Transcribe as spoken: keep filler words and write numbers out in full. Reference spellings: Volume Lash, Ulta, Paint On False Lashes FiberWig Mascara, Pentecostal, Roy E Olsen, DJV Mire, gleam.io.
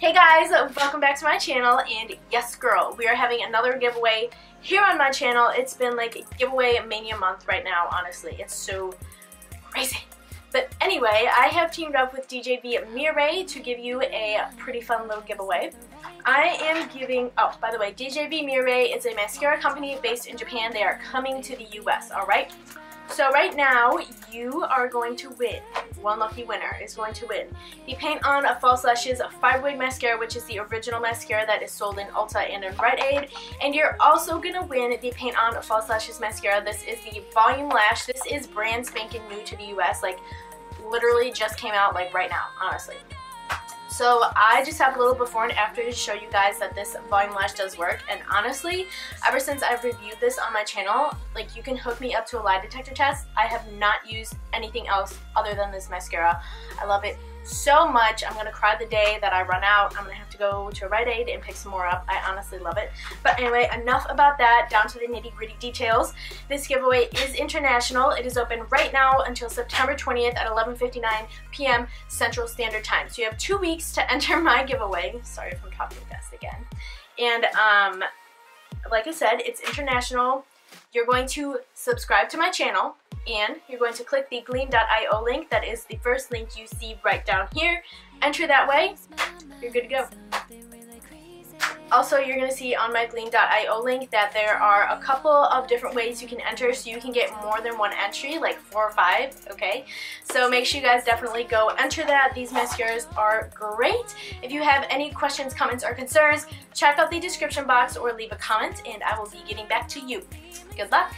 Hey guys, welcome back to my channel, and yes girl, we are having another giveaway here on my channel. It's been like giveaway mania month right now, honestly. It's so crazy. But anyway, I have teamed up with D J V Mire to give you a pretty fun little giveaway. I am giving, oh, by the way, D J V Mire is a mascara company based in Japan. They are coming to the U S, alright? So right now, you are going to win. One lucky winner is going to win the Paint On False Lashes FiberWig Mascara, which is the original mascara that is sold in Ulta and in Rite Aid. And you're also going to win the Paint On False Lashes Mascara. This is the Volume Lash. This is brand spanking new to the U S. Like, literally just came out, like, right now, honestly. So I just have a little before and after to show you guys that this volume lash does work. And honestly, ever since I've reviewed this on my channel, like, you can hook me up to a lie detector test. I have not used anything else other than this mascara. I love it so much. I'm going to cry the day that I run out. I'm going to have to go to Rite Aid and pick some more up. I honestly love it. But anyway, enough about that, down to the nitty gritty details. This giveaway is international. It is open right now until September twentieth at eleven fifty-nine p m Central Standard Time. So you have two weeks to enter my giveaway. Sorry if I'm talking fast again. And um, like I said, it's international. You're going to subscribe to my channel, and you're going to click the gleam dot i o link. That is the first link you see right down here. Enter that way. You're good to go. Also, you're going to see on my gleam dot i o link that there are a couple of different ways you can enter, so you can get more than one entry, like four or five, okay? So make sure you guys definitely go enter that. These mascaras are great. If you have any questions, comments, or concerns, check out the description box or leave a comment, and I will be getting back to you. Good luck!